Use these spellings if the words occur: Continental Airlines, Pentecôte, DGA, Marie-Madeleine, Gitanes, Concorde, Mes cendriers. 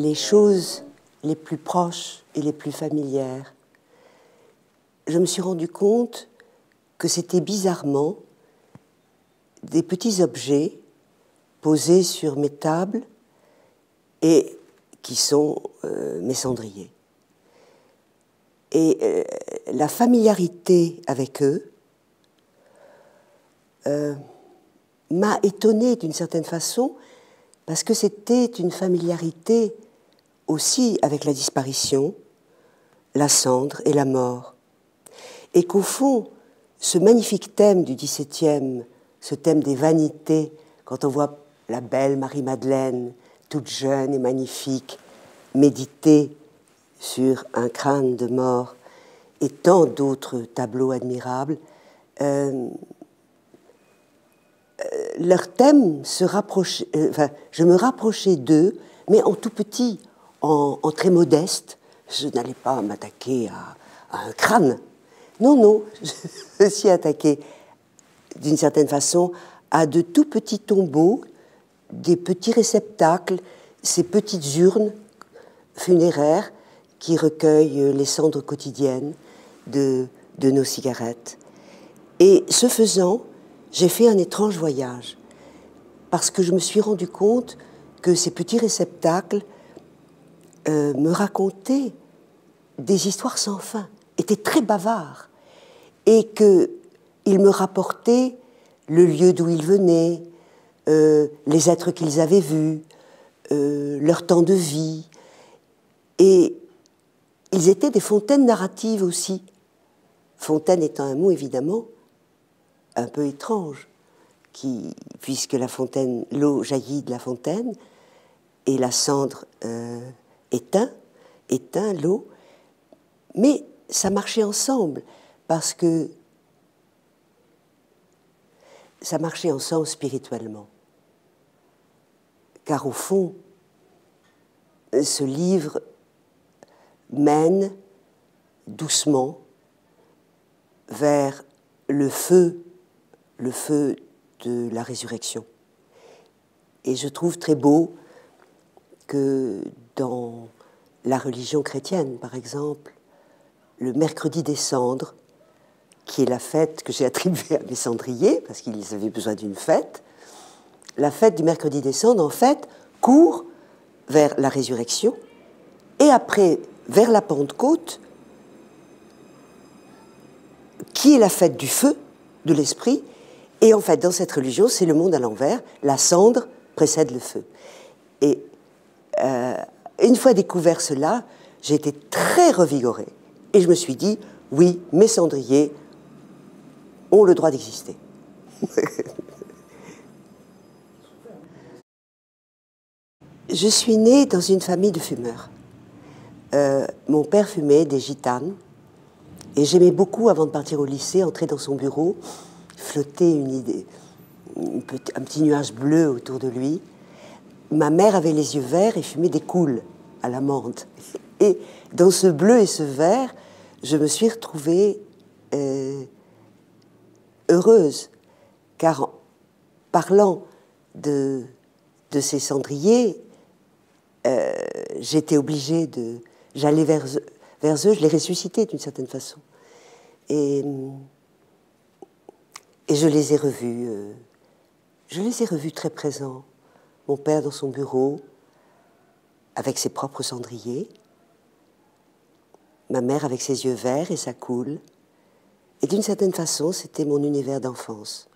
les choses les plus proches et les plus familières. Je me suis rendu compte que c'était bizarrement des petits objets posés sur mes tables et qui sont mes cendriers. Et la familiarité avec eux m'a étonnée d'une certaine façon, parce que c'était une familiarité aussi avec la disparition, la cendre et la mort. Et qu'au fond, ce magnifique thème du XVIIe, ce thème des vanités, quand on voit la belle Marie-Madeleine, toute jeune et magnifique, méditer sur un crâne de mort, et tant d'autres tableaux admirables, leur thème se rapprochait, je me rapprochais d'eux, mais en tout petit, en très modeste. Je n'allais pas m'attaquer à un crâne. Non, non, je me suis attaquée d'une certaine façon à de tout petits tombeaux, des petits réceptacles, ces petites urnes funéraires qui recueillent les cendres quotidiennes de nos cigarettes. Et ce faisant, j'ai fait un étrange voyage, parce que je me suis rendu compte que ces petits réceptacles me racontaient des histoires sans fin, étaient très bavards, et qu'ils me rapportaient le lieu d'où ils venaient, les êtres qu'ils avaient vus, leur temps de vie. Et ils étaient des fontaines narratives aussi. Fontaine étant un mot, évidemment, un peu étrange, puisque la fontaine, l'eau jaillit de la fontaine et la cendre éteint l'eau, mais ça marchait ensemble, parce que ça marchait ensemble spirituellement. Car au fond, ce livre mène doucement vers le feu de la résurrection. Et je trouve très beau que dans la religion chrétienne, par exemple, le mercredi des cendres, qui est la fête que j'ai attribuée à mes cendriers, parce qu'ils avaient besoin d'une fête, la fête du mercredi des cendres, en fait, court vers la résurrection, et après, vers la Pentecôte, qui est la fête du feu, de l'esprit, et en fait, dans cette religion, c'est le monde à l'envers, la cendre précède le feu. Et une fois découvert cela, j'ai été très revigorée, et je me suis dit, oui, mes cendriers ont le droit d'exister. Je suis née dans une famille de fumeurs. Mon père fumait des gitanes, et j'aimais beaucoup, avant de partir au lycée, entrer dans son bureau, flotter un petit nuage bleu autour de lui. Ma mère avait les yeux verts et fumait des coules à la menthe. Et dans ce bleu et ce vert, je me suis retrouvée heureuse, car en parlant de ces cendriers, j'étais obligée j'allais vers eux, je les ressuscitais d'une certaine façon. Et je les ai revus. Je les ai revus très présents. Mon père dans son bureau, avec ses propres cendriers. Ma mère avec ses yeux verts et sa coule. Et d'une certaine façon, c'était mon univers d'enfance.